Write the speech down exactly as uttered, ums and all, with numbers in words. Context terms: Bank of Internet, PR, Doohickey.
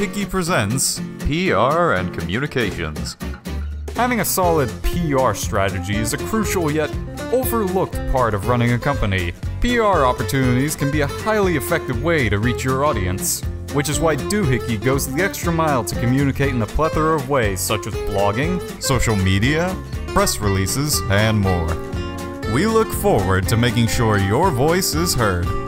Doohickey presents P R and Communications. Having a solid P R strategy is a crucial yet overlooked part of running a company. P R opportunities can be a highly effective way to reach your audience, which is why Doohickey goes the extra mile to communicate in a plethora of ways such as blogging, social media, press releases, and more. We look forward to making sure your voice is heard.